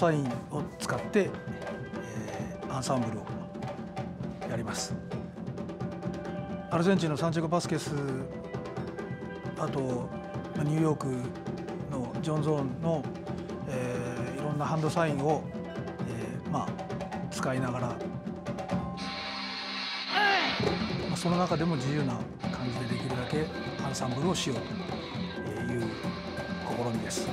サインを使って、アンサンブルをやります。アルゼンチンのサンチェゴ・バスケス、あとニューヨークのジョン・ゾーンの、いろんなハンドサインを、使いながら、その中でも自由な感じでできるだけアンサンブルをしようという試みです。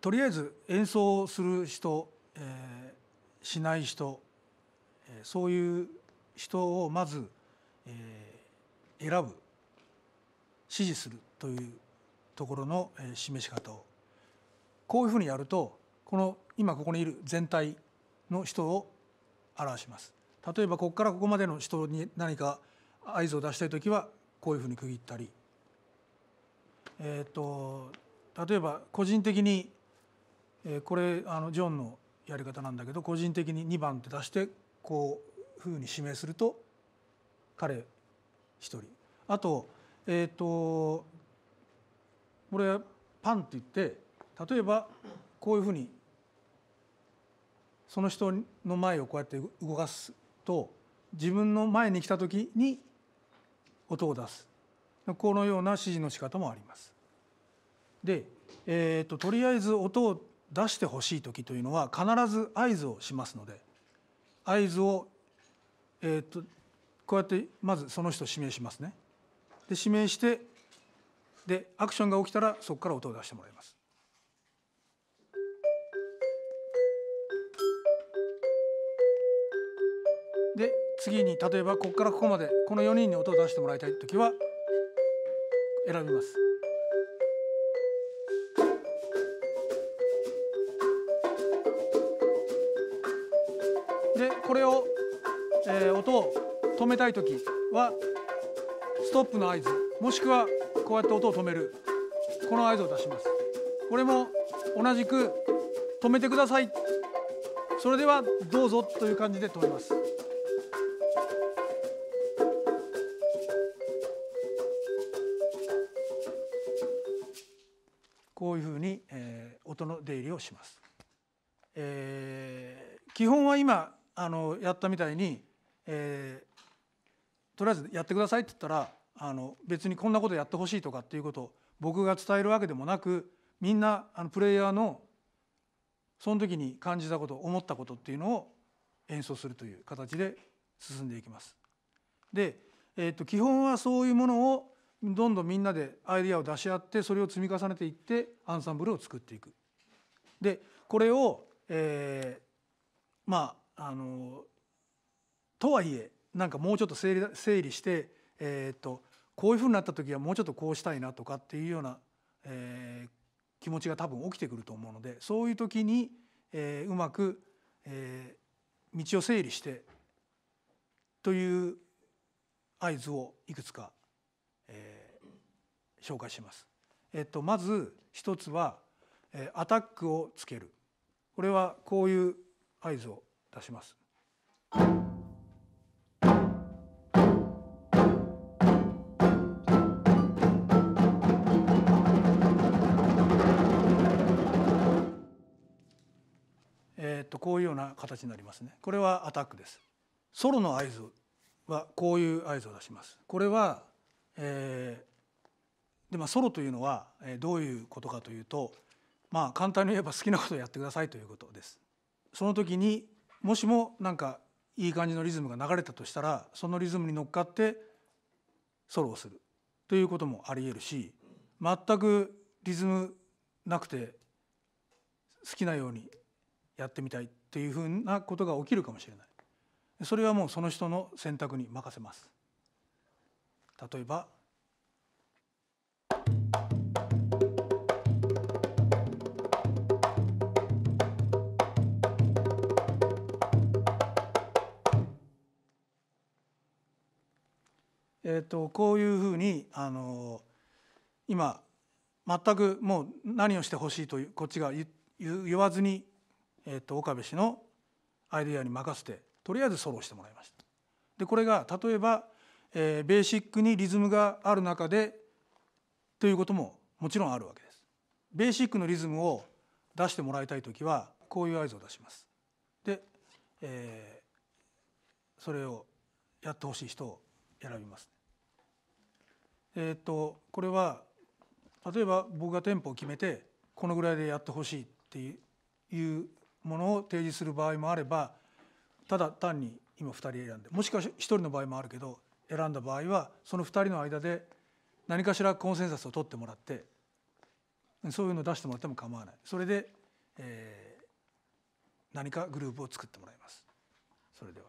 とりあえず演奏する人、しない人、そういう人をまず、選ぶ、支持するというところの、示し方をこういうふうにやると、この今ここにいる全体の人を表します。例えばここからここまでの人に何か合図を出したい時はこういうふうに区切ったり、例えば個人的にこれジョンのやり方なんだけど、個人的に2番って出してこういうふうに指名すると彼1人、あとこれパンっていって、例えばこういうふうにその人の前をこうやって動かすと、自分の前に来た時に音を出す、このような指示の仕方もあります。でとりあえず音を出してほしい時というのは必ず合図をしますので、合図を、こうやってまずその人を指名しますね。で指名して、でアクションが起きたらそこから音を出してもらいます。で次に例えばここからここまでこの4人に音を出してもらいたい時は選びます。でこれを、音を止めたい時はストップの合図、もしくはこうやって音を止める、この合図を出します。これも同じく止めてください、それではどうぞという感じで止めます。こういうふうに、音の出入りをします。基本は今やったみたいに、とりあえずやってくださいって言ったら、別にこんなことやってほしいとかっていうことを僕が伝えるわけでもなく、みんなプレイヤーのその時に感じたこと、思ったことっていうのを演奏するという形で進んでいきます。で、基本はそういうものをどんどんみんなでアイデアを出し合って、それを積み重ねていってアンサンブルを作っていく。でこれを、とはいえなんかもうちょっと整理して、こういうふうになった時はもうちょっとこうしたいなとかっていうような、気持ちが多分起きてくると思うので、そういう時に、うまく、道を整理してという合図をいくつか、紹介します。まず一つはアタックをつける。これはこういう合図を出します。こういうような形になりますね。これはアタックです。ソロの合図はこういう合図を出します。これは、ソロというのはどういうことかというと、簡単に言えば好きなことをやってくださいということです。その時にもしもなんかいい感じのリズムが流れたとしたら、そのリズムに乗っかってソロをするということもありえるし、全くリズムなくて好きなようにやってみたいっていうふうなことが起きるかもしれない。それはもうその人の選択に任せます。例えばこういうふうに今全くもう何をしてほしいというこっちが言わずに、岡部氏のアイデアに任せてとりあえずソロしてもらいました。でこれが例えば、ベーシックにリズムがある中でということももちろんあるわけです。ベーシックのリズムを出してもらいたいときはこういう合図を出します。で、それをやってほしい人を選びます。これは例えば僕がテンポを決めてこのぐらいでやってほしいっていうものを提示する場合もあれば、ただ単に今2人選んで、もしくは1人の場合もあるけど、選んだ場合はその2人の間で何かしらコンセンサスを取ってもらって、そういうのを出してもらっても構わない。それで、何かグループを作ってもらいます。それでは。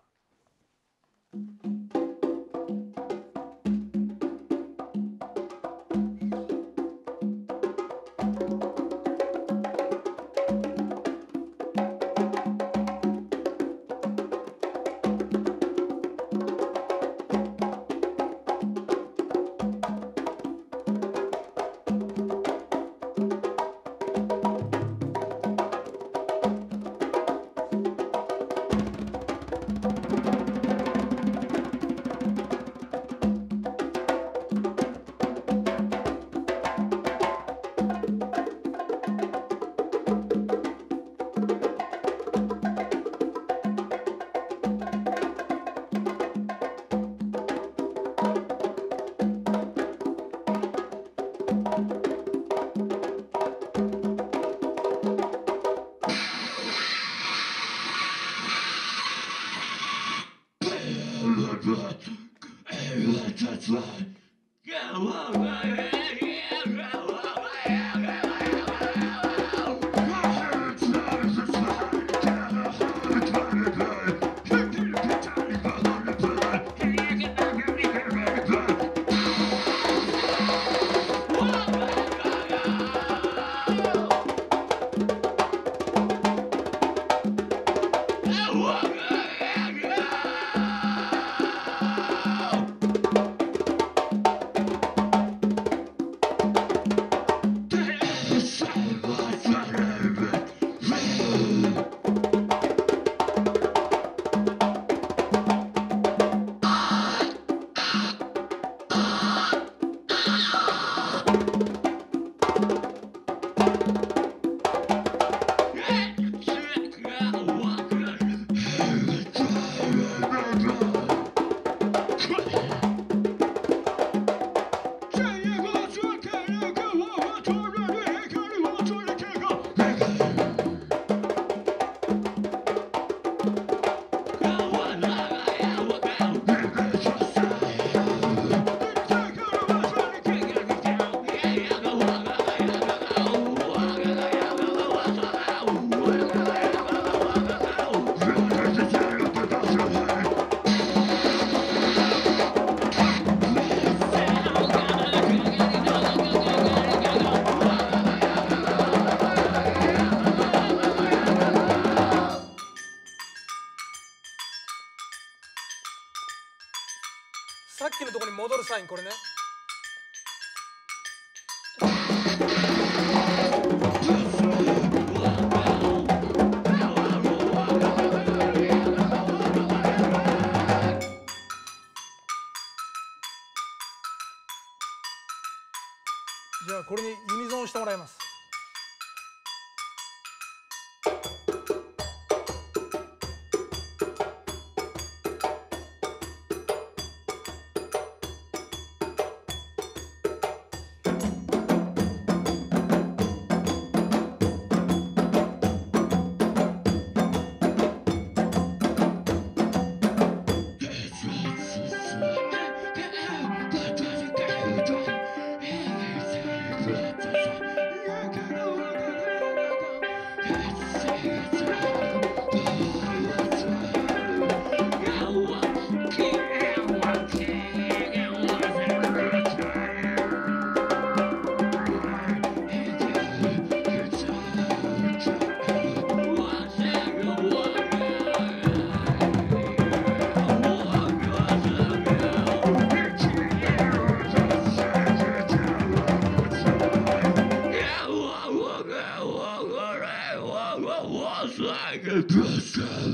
サインこれね。じゃあこれにユニゾンしてもらいます。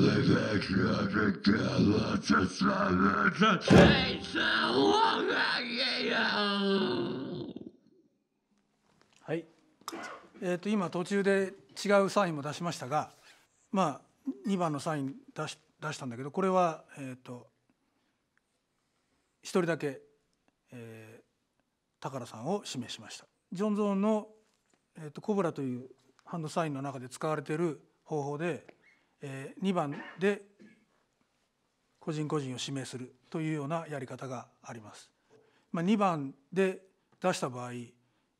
はい、今途中で違うサインも出しましたが、まあ2番のサイン出したんだけど、これは1人だけ高良さんを指名しました。ジョン・ゾーンのコブラというハンドサインの中で使われている方法で、2番で個人個人を指名するというようなやり方があります。まあ、2番で出した場合、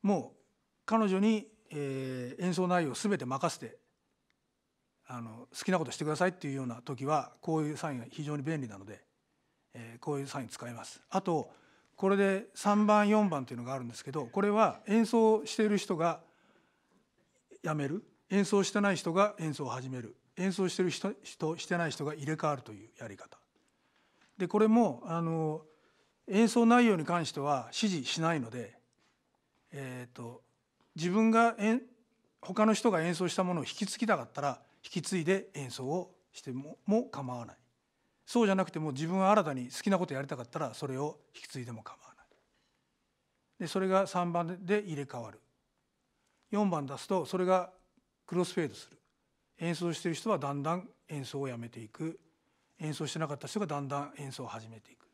もう彼女に演奏内容を全て任せて、好きなことしてくださいっていうような時はこういうサインが非常に便利なので、こういうサイン使います。あとこれで3番4番というのがあるんですけど、これは演奏している人がやめる、演奏してない人が演奏を始める、演奏してる人してない人が入れ替わるというやり方で、これも演奏内容に関しては指示しないので、自分が他の人が演奏したものを引き継ぎたかったら引き継いで演奏をしても構わない。そうじゃなくても自分は新たに好きなことやりたかったらそれを引き継いでも構わない。でそれが3番で入れ替わる、4番出すとそれがクロスフェードする、演奏している人はだんだん演奏をやめていく、演奏してなかった人がだんだん演奏を始めていく。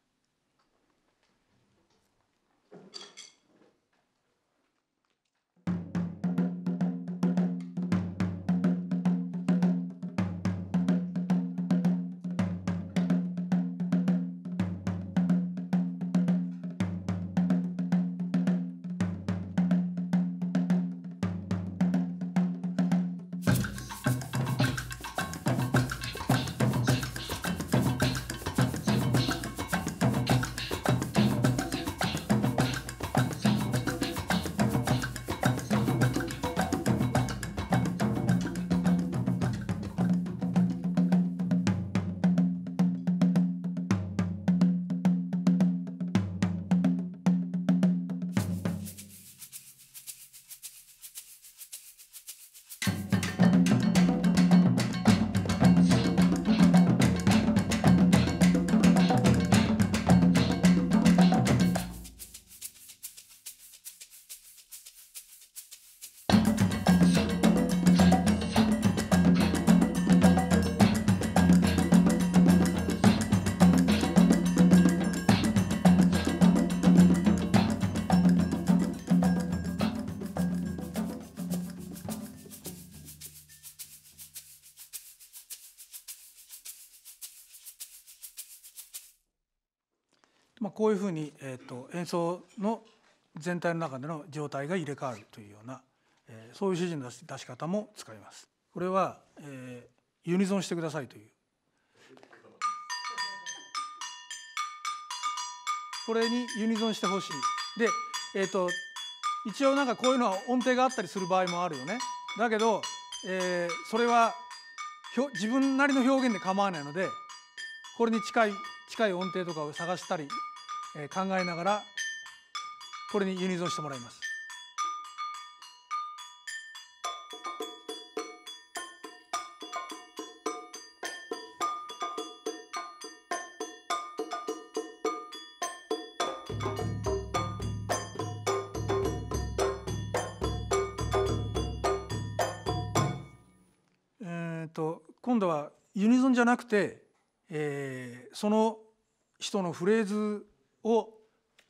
こういうふうに、演奏の全体の中での状態が入れ替わるというような、そういう指示の出し方も使います。これは、ユニゾンしてくださいという。これにユニゾンしてほしい。で、一応なんかこういうのは音程があったりする場合もあるよね。だけど、それは自分なりの表現で構わないので、これに近い音程とかを探したり考えながらこれにユニゾンしてもらいます。今度はユニゾンじゃなくて、その人のフレーズを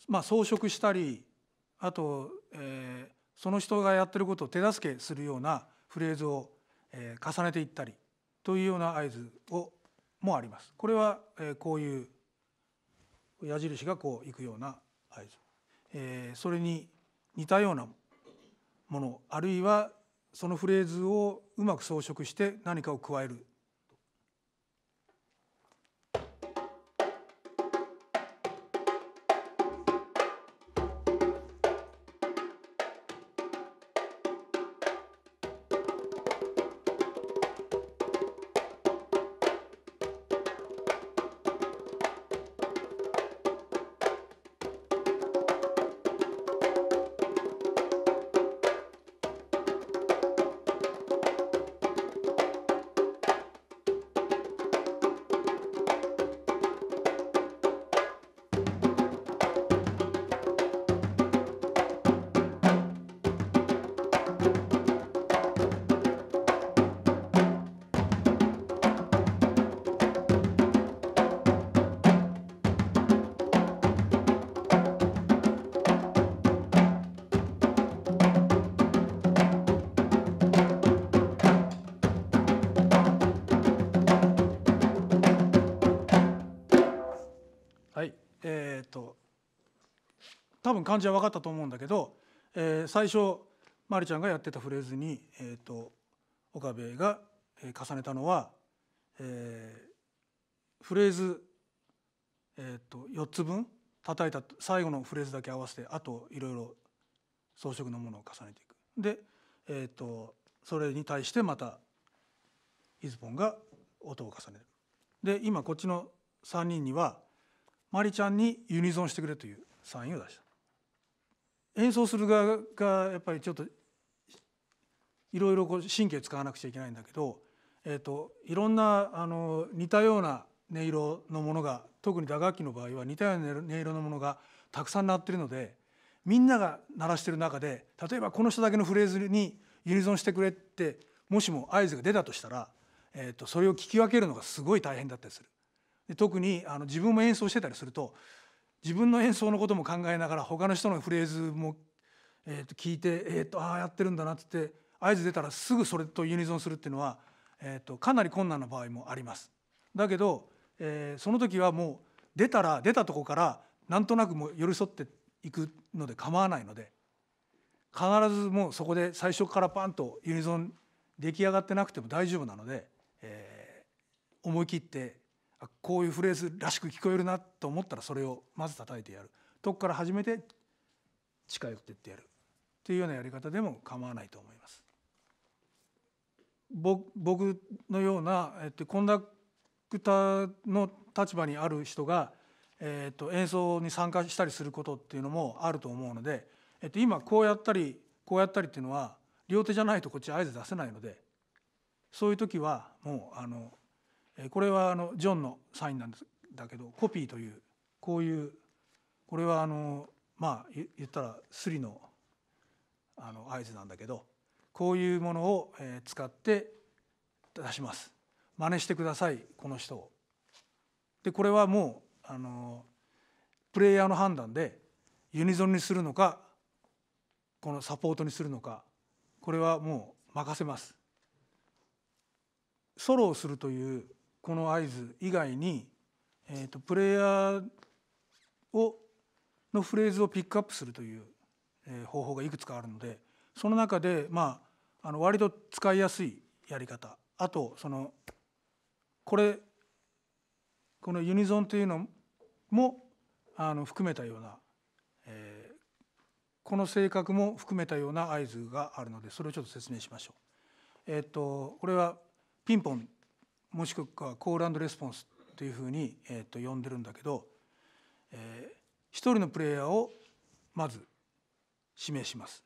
装飾したり、あと、その人がやってることを手助けするようなフレーズを、重ねていったりというような合図もあります。これは、こういう矢印がこういくような合図、それに似たようなもの、あるいはそのフレーズをうまく装飾して何かを加える。多分漢字は分かったと思うんだけど、最初まりちゃんがやってたフレーズに、岡部が重ねたのは、フレーズ、4つ分叩いた最後のフレーズだけ合わせて、あといろいろ装飾のものを重ねていく。で、それに対してまたイズポンが音を重ねる。で今こっちの3人にはまりちゃんにユニゾンしてくれというサインを出した。演奏する側がやっぱりちょっといろいろ神経使わなくちゃいけないんだけど、いろんな似たような音色のものが、特に打楽器の場合は似たような音色のものがたくさん鳴ってるので、みんなが鳴らしてる中で例えばこの人だけのフレーズにユニゾンしてくれってもしも合図が出たとしたら、それを聞き分けるのがすごい大変だったりする。で特に自分も演奏してたりすると、自分の演奏のことも考えながら他の人のフレーズも、聞いて、ああやってるんだなって言って合図出たらすぐそれとユニゾンするっていうのは、かなり困難な場合もあります。だけど、その時はもう出たとこからなんとなくもう寄り添っていくので構わないので、必ずもうそこで最初からパンとユニゾン出来上がってなくても大丈夫なので、思い切ってこういうフレーズらしく聞こえるなと思ったらそれをまず叩いてやるとこから始めて近寄ってってやるっていうようなやり方でも構わないと思います。僕のような、コンダクターの立場にある人が、演奏に参加したりすることっていうのもあると思うので、今こうやったりこうやったりっていうのは両手じゃないとこっち合図出せないので、そういう時はもうこれはジョンのサインなんですだけど、コピーというこういう、これはまあ言ったらスリの合図なんだけど、こういうものを使って出します。真似してくださいこの人を。でこれはもうプレイヤーの判断でユニゾンにするのかこのサポートにするのか、これはもう任せます。ソロをするというこの合図以外に、プレイヤーのフレーズをピックアップするという方法がいくつかあるので、その中で割と使いやすいやり方、あとこのユニゾンというのも含めたような、この性格も含めたような合図があるので、それをちょっと説明しましょう。これはピンポンもしくはコール&レスポンスというふうに呼んでるんだけど、一人のプレイヤーをまず指名します。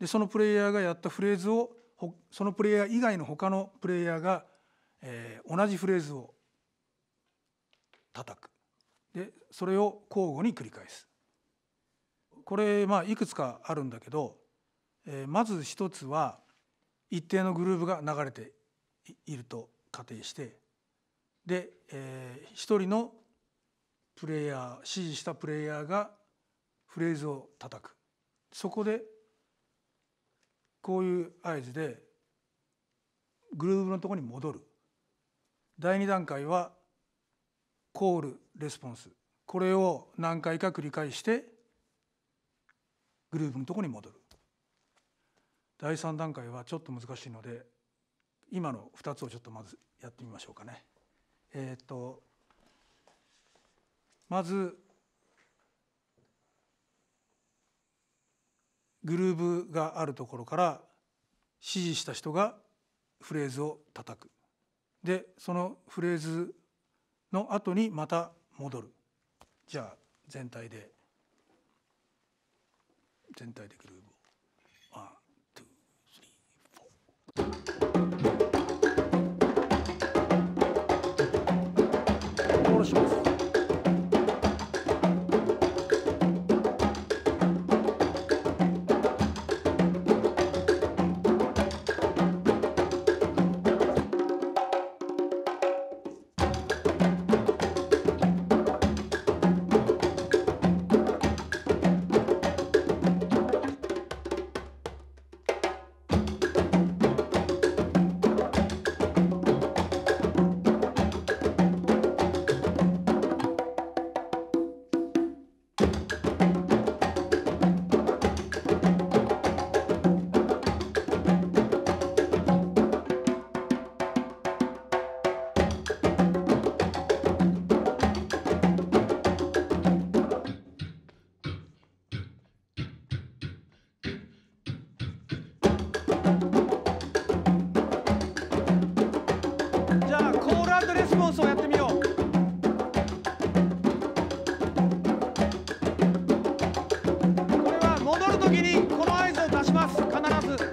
でそのプレイヤーがやったフレーズをそのプレイヤー以外の他のプレイヤーが同じフレーズを叩く。でそれを交互に繰り返す。これいくつかあるんだけど、まず一つは一定のグルーヴが流れていると仮定して、で一人のプレイヤー指示したプレイヤーがフレーズを叩く。そこでこういう合図でグルーヴのところに戻る。第2段階はコール・レスポンス、これを何回か繰り返してグルーヴのところに戻る。第3段階はちょっと難しいので今の2つをちょっとまずやってみましょうかね。まずグルーヴがあるところから指示した人がフレーズを叩く。でそのフレーズの後にまた戻る。じゃあ全体でグルーヴを。下ろします。ます。必ず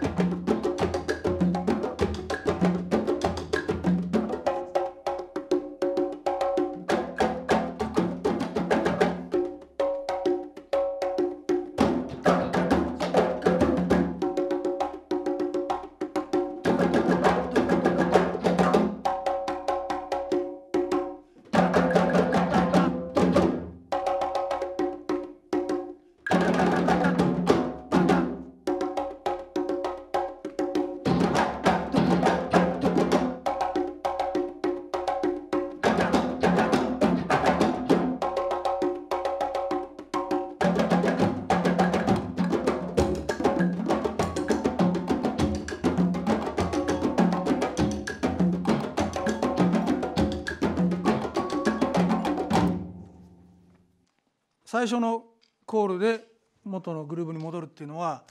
最初のコールで元のグルーヴに戻るっていうのは、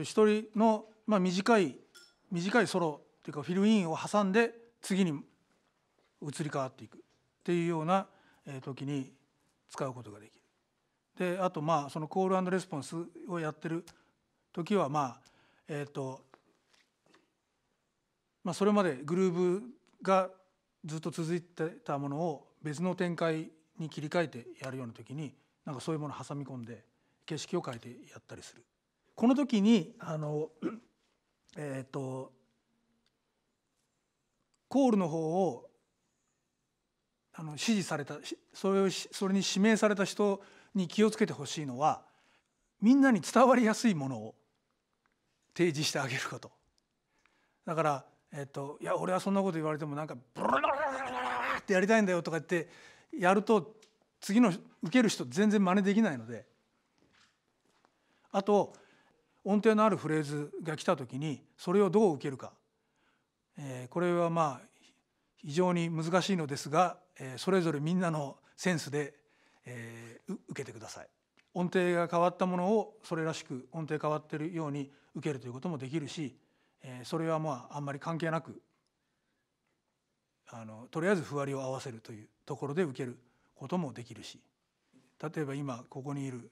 一人の、短いソロっていうかフィルインを挟んで次に移り変わっていくっていうような時に使うことができる。であとそのコール&レスポンスをやってる時はそれまでグルーヴがずっと続いてたものを別の展開に切り替えてやるような時になんかそういうものを挟み込んで形式を変えてやったりする。この時にコールの方を指示された、それに指名された人に気をつけてほしいのは、みんなに伝わりやすいものを提示してあげることだから。いや俺はそんなこと言われてもなんかブルルルルルってやりたいんだよとか言ってやると次の受ける人全然真似できないので。あと音程のあるフレーズが来た時にそれをどう受けるか、これは非常に難しいのですが、それぞれみんなのセンスで、受けてください。音程が変わったものをそれらしく音程変わってるように受けるということもできるし、それはあんまり関係なくとりあえず譜割りを合わせるというところで受けることもできるし、例えば今ここにいる、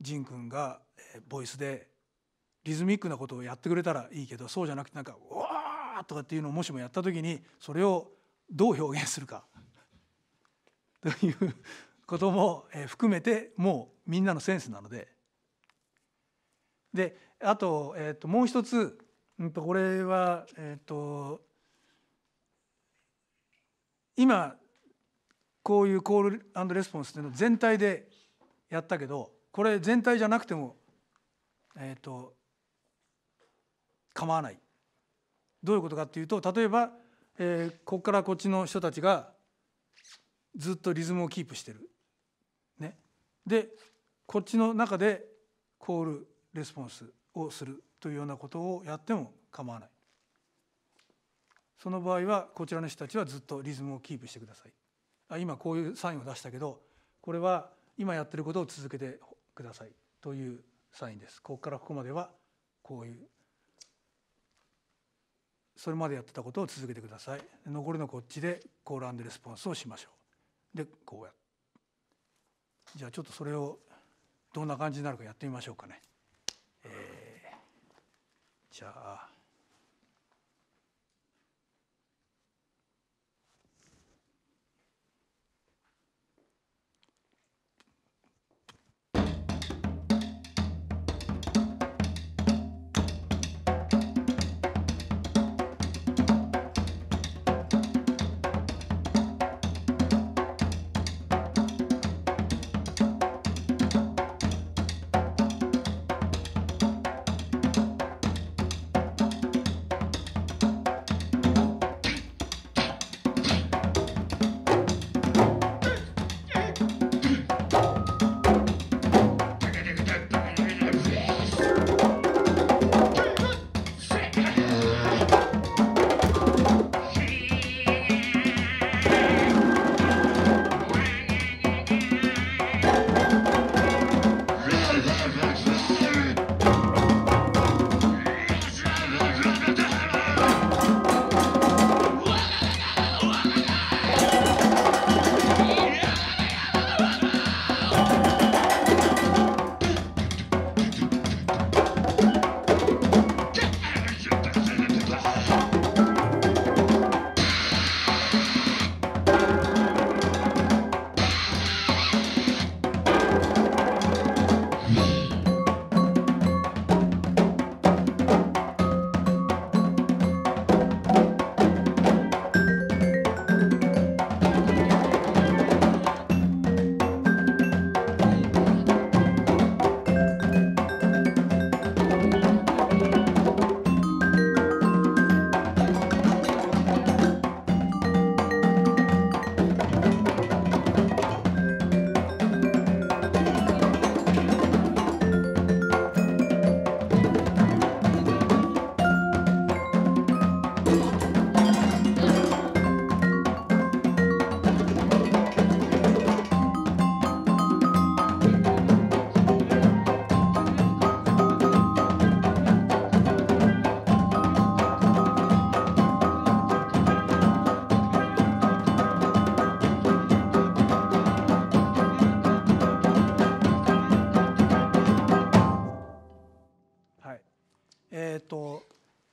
仁君がボイスでリズミックなことをやってくれたらいいけど、そうじゃなくてなんか「うわー!」とかっていうのをもしもやった時にそれをどう表現するかということも含めてもうみんなのセンスなので。であと、もう一つ、これは今こういうコール&レスポンスっていうのを全体でやったけど、これ全体じゃなくても構わない。どういうことかっていうと、例えばここからこっちの人たちがずっとリズムをキープしてるね。でこっちの中でコールレスポンスをするというようなことをやっても構わない。その場合はこちらの人たちはずっとリズムをキープしてください。今こういうサインを出したけど、これは今やってることを続けてくださいというサインです。ここからここまではこういう、それまでやってたことを続けてください。残りのこっちでコール&レスポンスをしましょう。でこうやって、じゃあちょっとそれをどんな感じになるかやってみましょうかね。じゃあ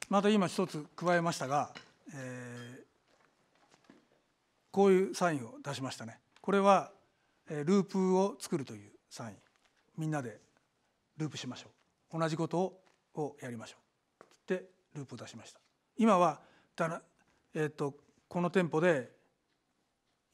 また今一つ加えましたが、こういうサインを出しましたね。これはループを作るというサイン、みんなでループしましょう、同じことをやりましょうでループを出しました。今はこのテンポで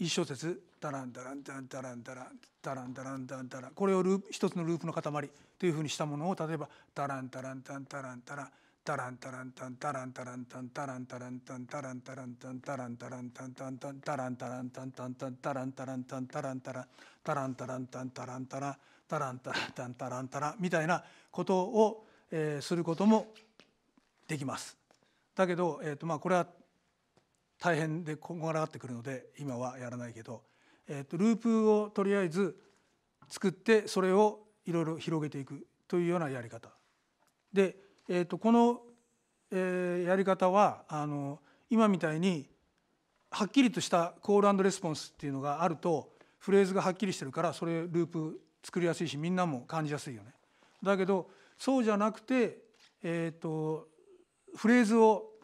1小節ダランダランダランダランダランダランダランダランダラン、これを一つのループの塊というふうにしたものを、例えばダランダランダランダランダランダランダランダンダランダランダンダランダランダンダランダランダンダランダランダンダンダランダランダンダンダランダランダンダランダランダランダランダンダランダランダランダランダランダランみたいなことをすることもできます。だけどこれは大変でこんがらがってくるので今はやらないけど、ループをとりあえず作ってそれをいろいろ広げていくというようなやり方で、このやり方は今みたいにはっきりとしたコール&レスポンスっていうのがあるとフレーズがはっきりしてるからそれループ作りやすいしみんなも感じやすいよね。だけどそうじゃなくて、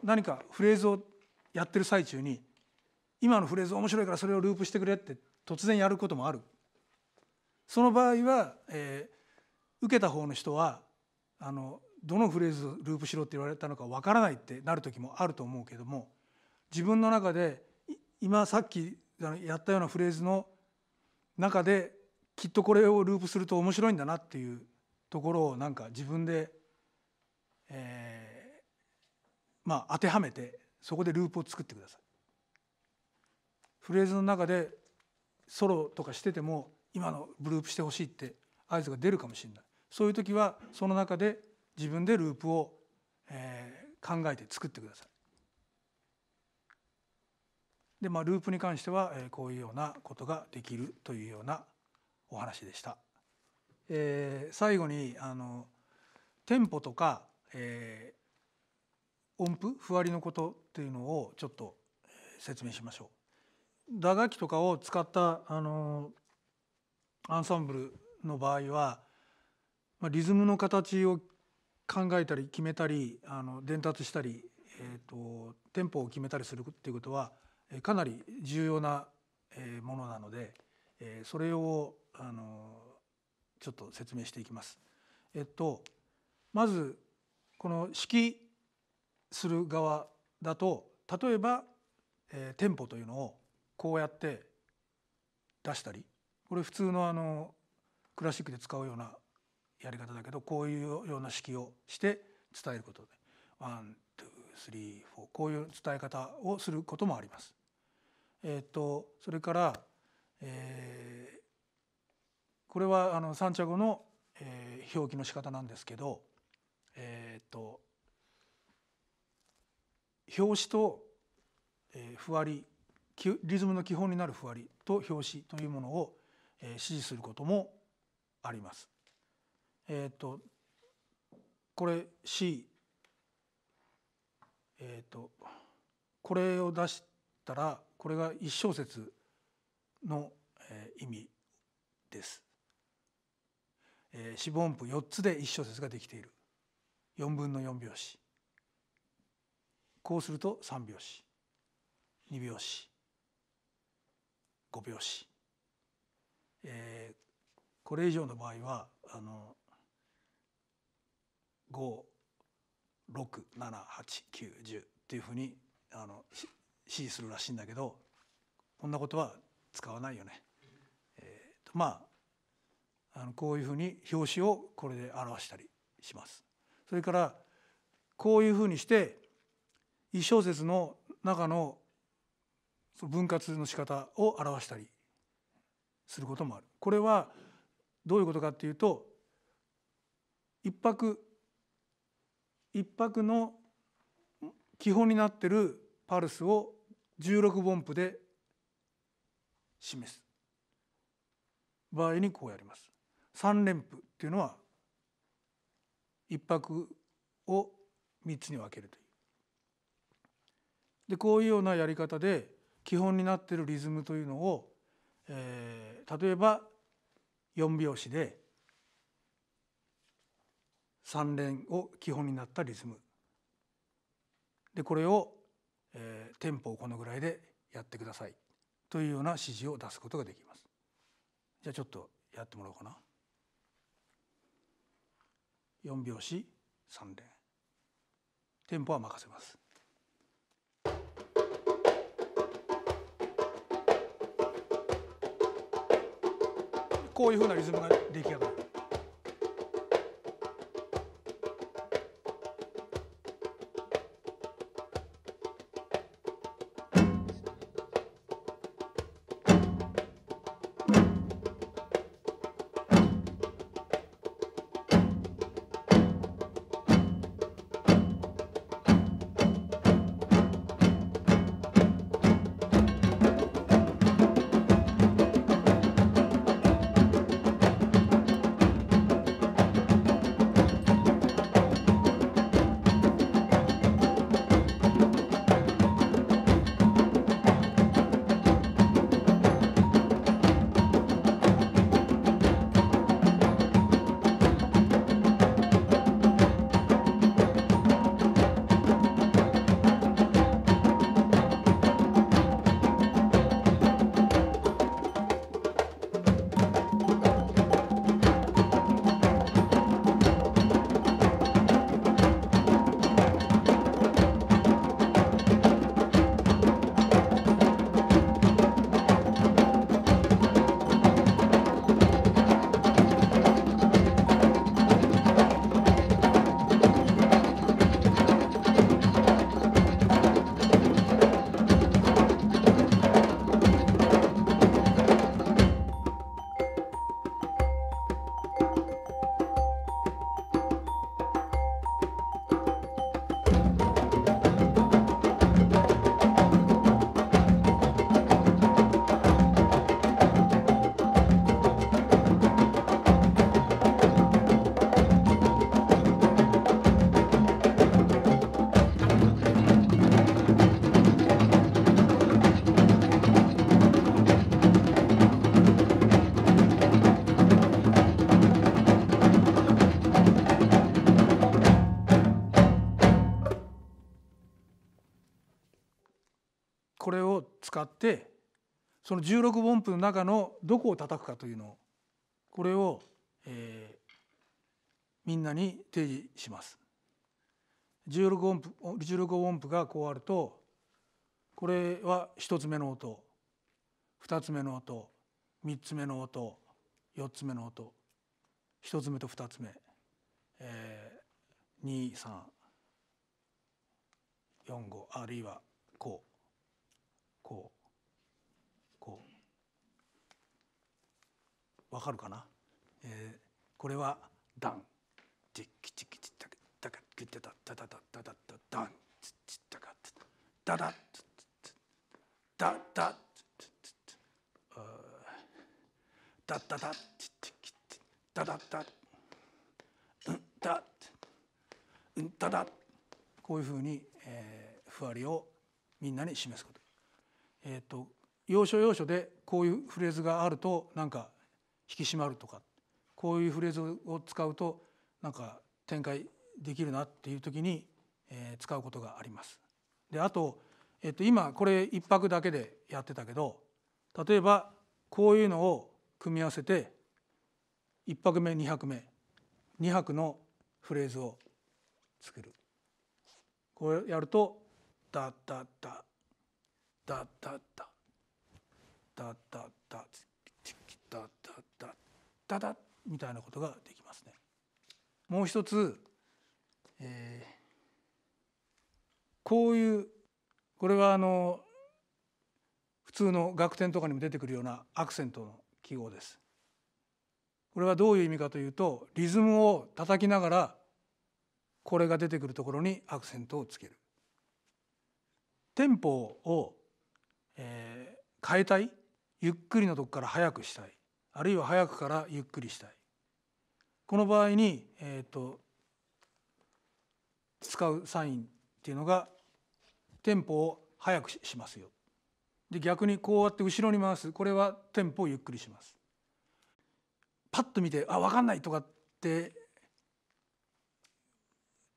何かフレーズをやってる最中に今のフレーズ面白いからそれをループしてくれって突然やることもある。その場合は、受けた方の人はどのフレーズをループしろって言われたのかわからないってなる時もあると思うけども、自分の中で今さっきやったようなフレーズの中できっとこれをループすると面白いんだなっていうところをなんか自分で、当てはめてそこでループを作ってください。フレーズの中でソロとかしてても今のループしてほしいって合図が出るかもしれない。そういう時はその中で自分でループを考えて作ってください。でループに関してはこういうようなことができるというようなお話でした。最後にテンポとか音符、譜割りのことっていうのをちょっと説明しましょう。打楽器とかを使ったアンサンブルの場合はリズムの形を考えたり決めたり伝達したり、テンポを決めたりするっていうことはかなり重要なものなので、それをちょっと説明していきます。まずこの指揮する側だと例えばテンポというのをこうやって出したり、これ普通のクラシックで使うようなやり方だけどこういうような指揮をして伝えることでワンツースリーフォーこういう伝え方をすることもあります。それから、これはサンチャゴの、表記の仕方なんですけど、表紙と譜割り、リズムの基本になる譜割りと表紙というものを指示することもあります。これ C、これを出したらこれが1小節の意味です。四分音符4つで1小節ができている。4分の4拍子。こうすると3拍子、2拍子、5拍子、これ以上の場合は5、6、7、8、9、10っていうふうに指示するらしいんだけど、こんなことは使わないよね。こういうふうに表紙をこれで表したりします。それからこういうふうにして1小節の中の分割の仕方を表したりすることもある。これはどういうことかっていうと、一拍の基本になってるパルスを16分音符で示す場合にこうやります。3連符っていうのは一拍を3つに分けるという。でこういうようなやり方で基本になっているリズムというのを、例えば4拍子で3連を基本になったリズムでこれをテンポをこのぐらいでやってくださいというような指示を出すことができます。じゃあちょっとやってもらおうかな。4拍子3連、テンポは任せます。こういうふうなリズムが出来上がる。これを使ってその16分音符の中のどこを叩くかというのをこれを、みんなに提示します。16音符がこうあるとこれは1つ目の音、2つ目の音、3つ目の音、4つ目の音、1つ目と2つ目、2345あるいはこう。こうわかるかな。これはダンチキチキチタケタケキタタタタタタタダンチチタカタダダダダダダダチチキダダダダダダ、こういうふうに譜割りをみんなに示すこと。要所要所でこういうフレーズがあるとなんか引き締まるとか、こういうフレーズを使うとなんか展開できるなっていう時に使うことがあります。であと、今これ1拍だけでやってたけど、例えばこういうのを組み合わせて1拍目2拍目2拍のフレーズを作る。これやるとダッダッダッダダダダダダチキダダダダダみたいなことができますね。もう一つ、こういうこれは普通の楽天とかにも出てくるようなアクセントの記号です。これはどういう意味かというと、リズムを叩きながらこれが出てくるところにアクセントをつける。テンポを変えたい、ゆっくりのとこから速くしたい、あるいは速くからゆっくりしたい、この場合に、使うサインっていうのがテンポを速くしますよ。で逆にこうやって後ろに回す、これはテンポをゆっくりします。パッと見て「あ分かんない」とかって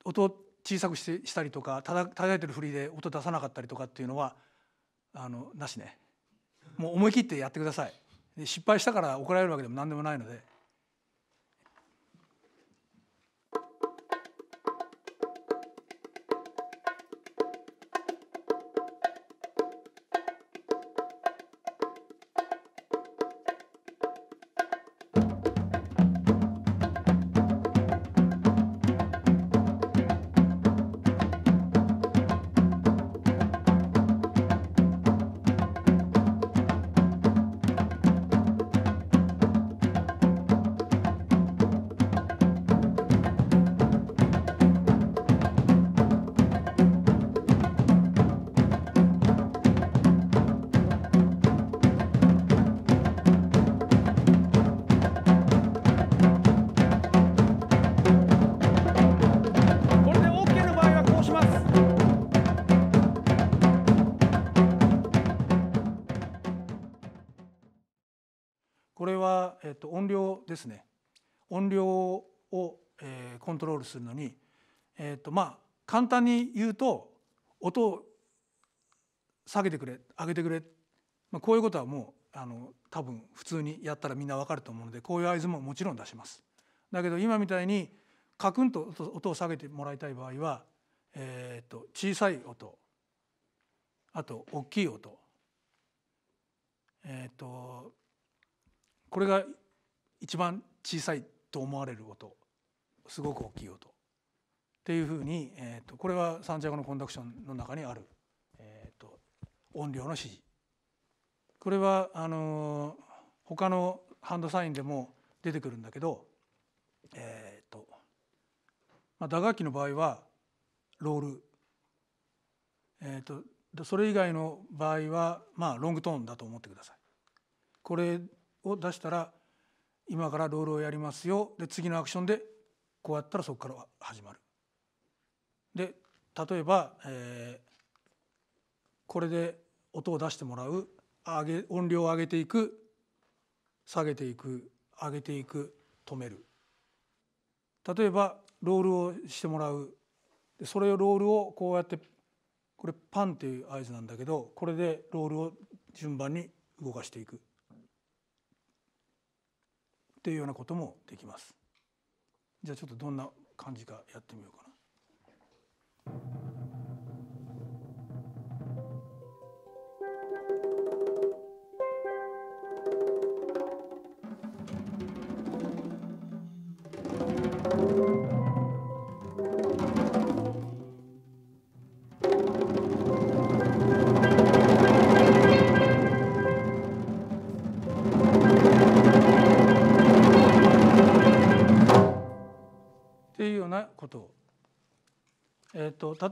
音小さくしたりとか叩いてるふりで音出さなかったりとかっていうのはなしね。もう思い切ってやってください。失敗したから怒られるわけでも何でもないので。これは音量ですね。音量をコントロールするのにまあ簡単に言うと音を下げてくれ上げてくれ、まあこういうことはもう多分普通にやったらみんな分かると思うので、こういう合図ももちろん出します。だけど今みたいにカクンと音を下げてもらいたい場合は小さい音、あと大きい音、これが一番小さいと思われる音、すごく大きい音っていうふうに、これはサンティアゴのコンダクションの中にある、音量の指示。これは他のハンドサインでも出てくるんだけど、まあ、打楽器の場合はロール、それ以外の場合は、まあ、ロングトーンだと思ってください。これを出したら今からロールをやりますよ。で次のアクションでこうやったらそこから始まる。で例えば、これで音を出してもらう、音量を上げていく、下げていく、上げていく、止める。例えばロールをしてもらう。でそれをロールをこうやって、これパンっていう合図なんだけど、これでロールを順番に動かしていく。っていうようなこともできます。じゃあちょっとどんな感じかやってみようかな。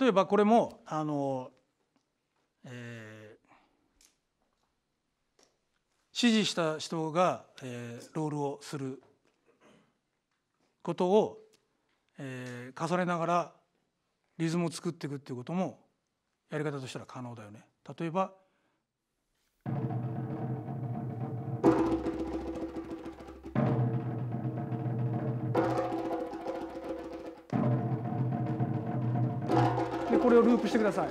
例えばこれも指示した人が、ロールをすることを、重ねながらリズムを作っていくっていうこともやり方としたら可能だよね。例えばこれをループしてください。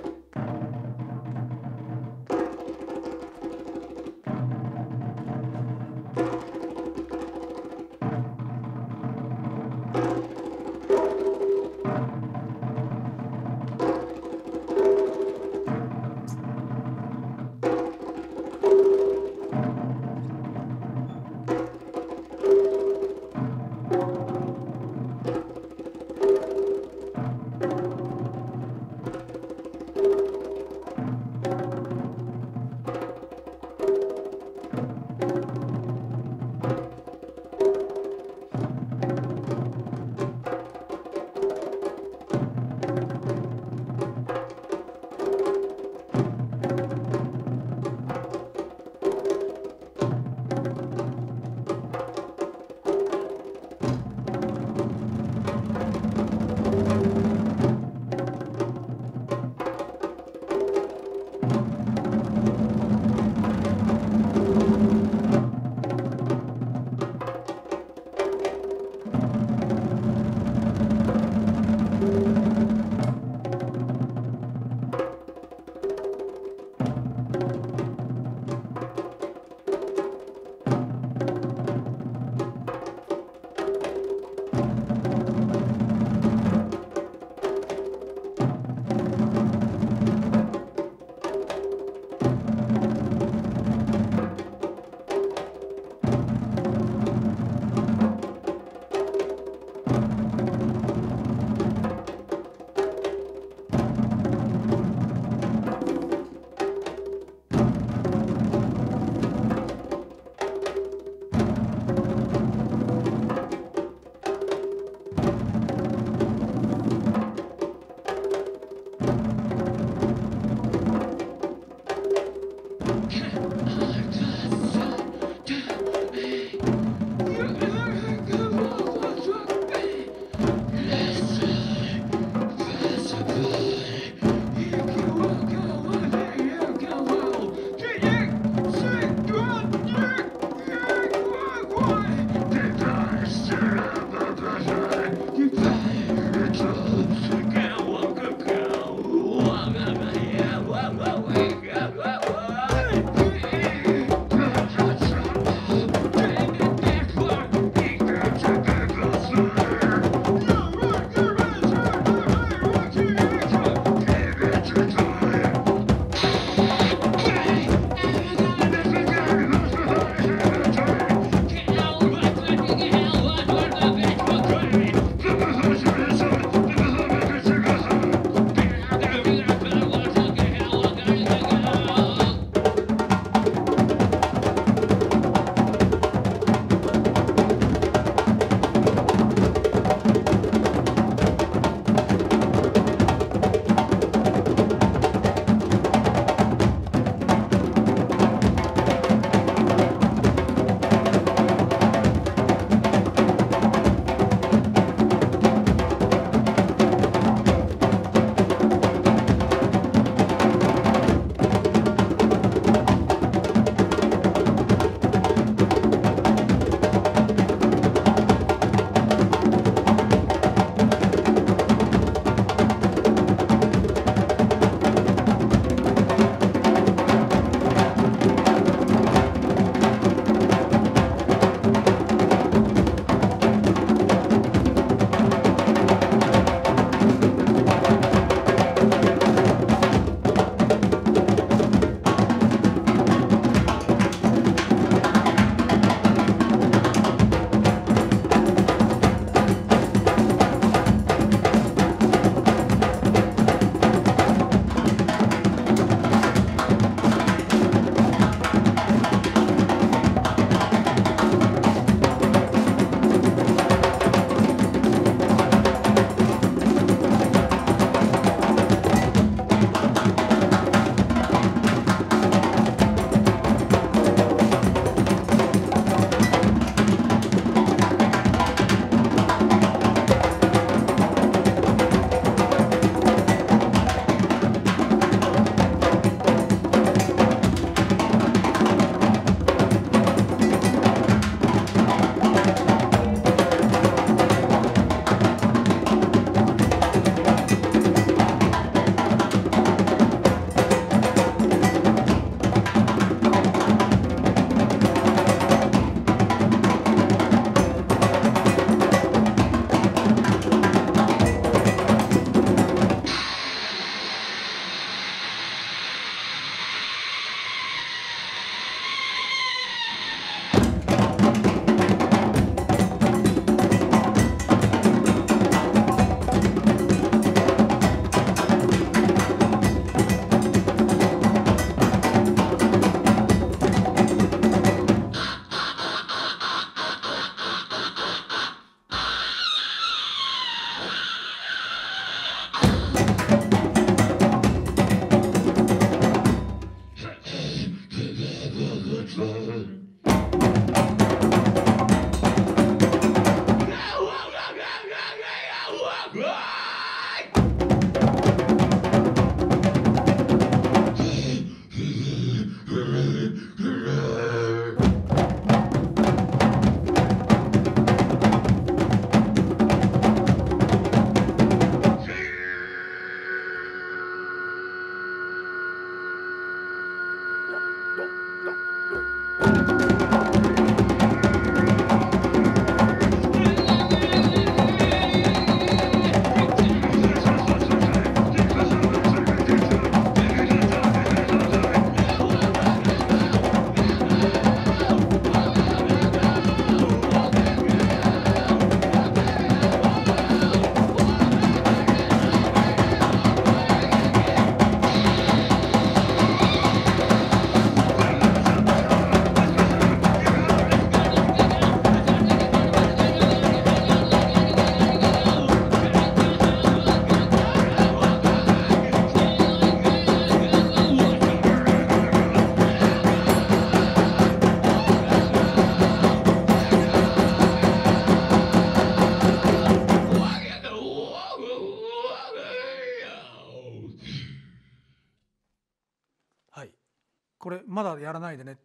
これまだやらないでねって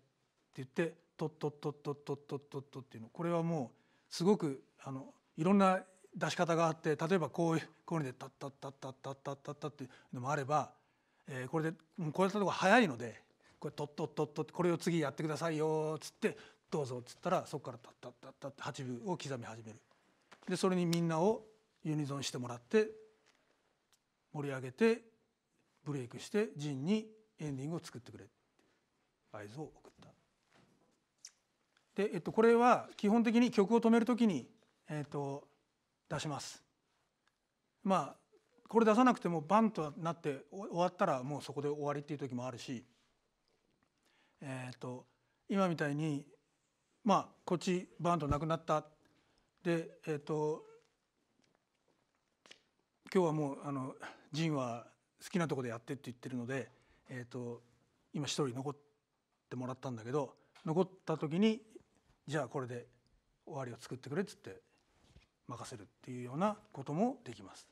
言ってトットットットットットットットっていうの、これはもうすごくいろんな出し方があって、例えばこういうのでタッタッタッタッタッタッタッタっていうのもあれば、これでこうやったとこ早いので、これトットットットってこれを次やってくださいよっつってどうぞっつったら、そこからタッタッタッタッって8分を刻み始める。でそれにみんなをユニゾンしてもらって盛り上げてブレイクしてジンにエンディングを作ってくれ。合図を送った。で、これは基本的に曲を止めるときに、出します。まあこれ出さなくてもバンとなって終わったらもうそこで終わりっていう時もあるし、今みたいにまあこっちバンとなくなったで、今日はもうジンは好きなとこでやってって言ってるので、今一人残ってもらったんだけど、残った時にじゃあこれで終わりを作ってくれっつって任せるっていうようなこともできます。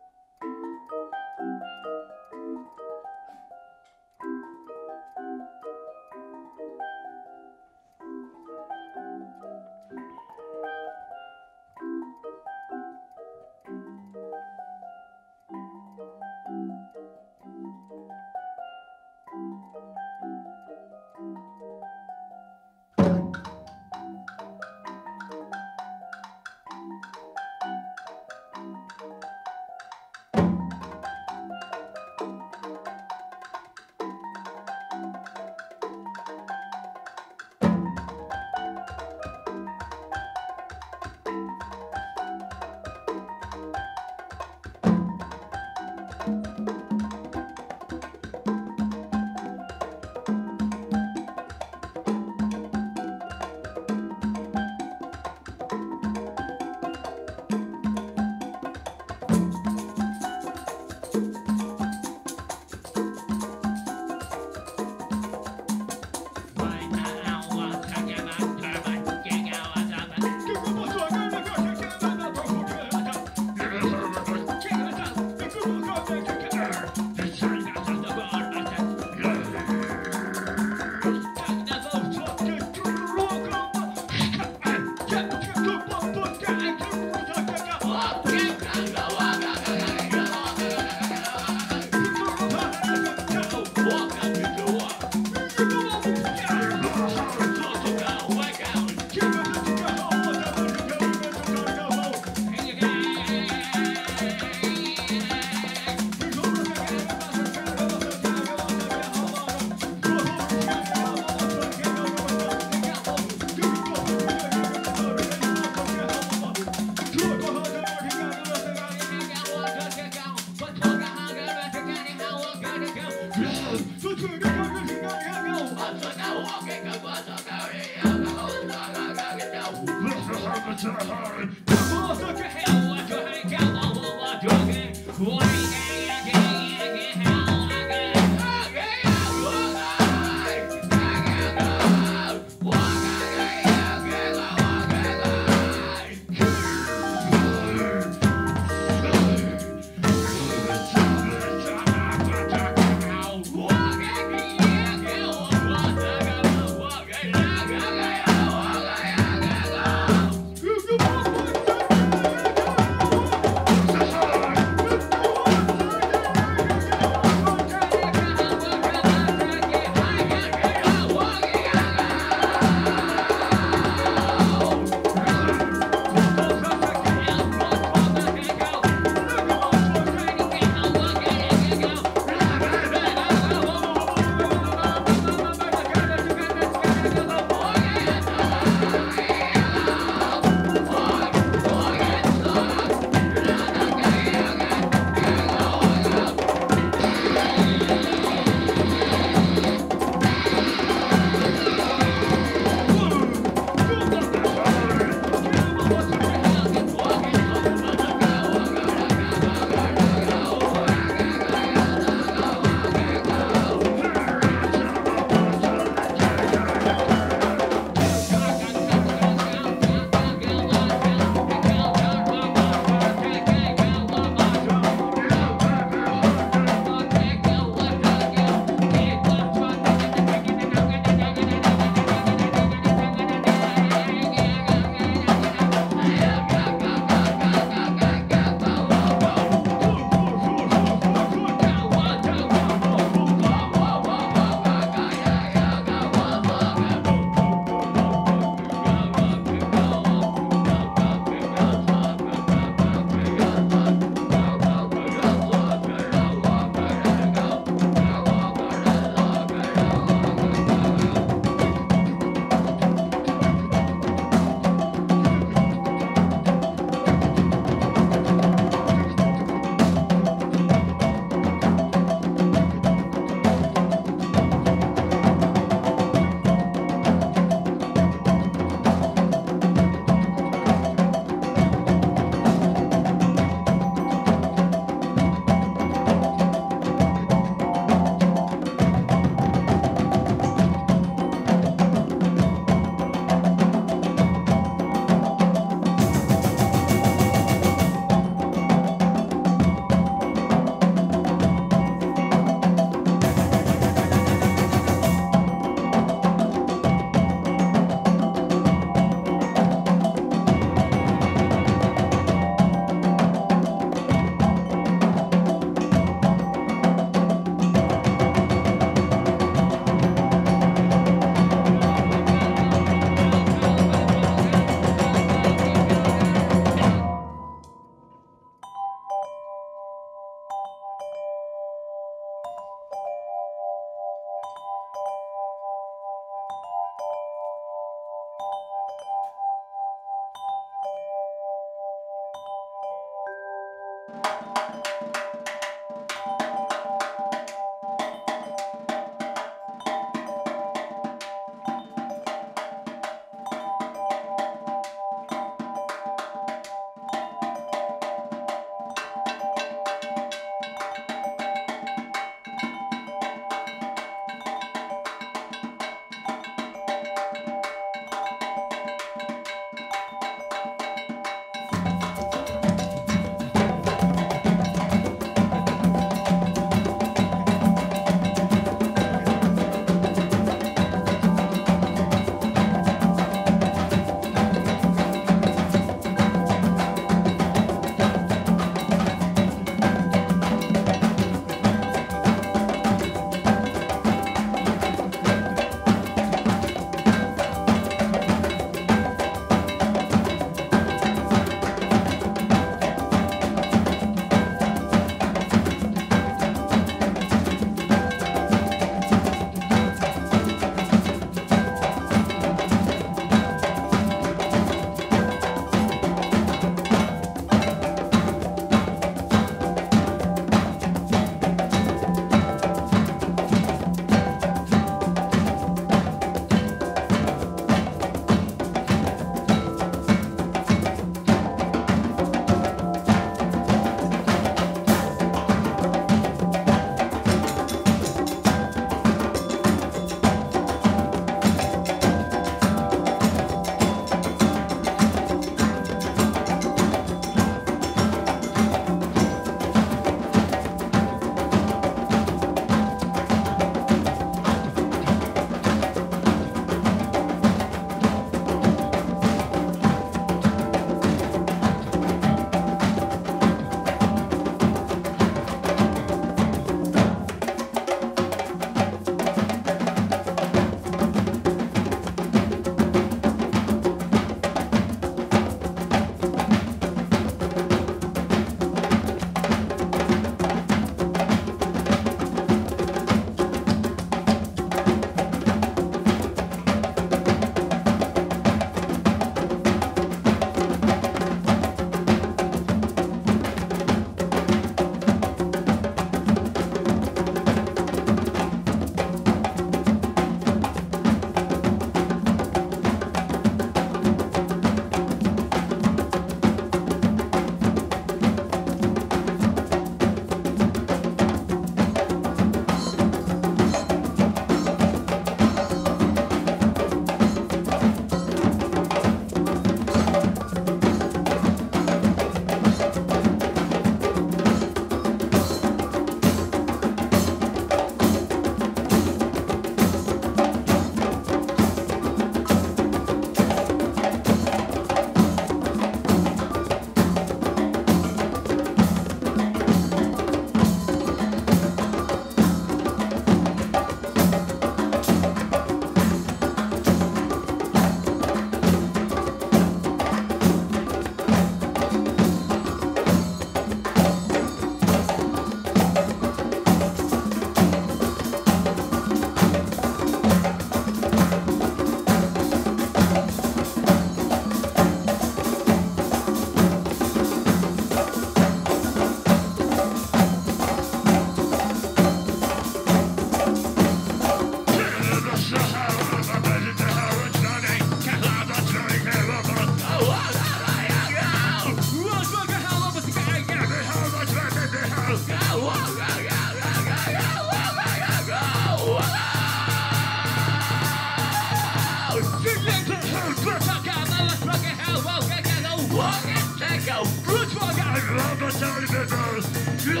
Let's go, go,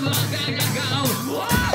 go, go, go, go.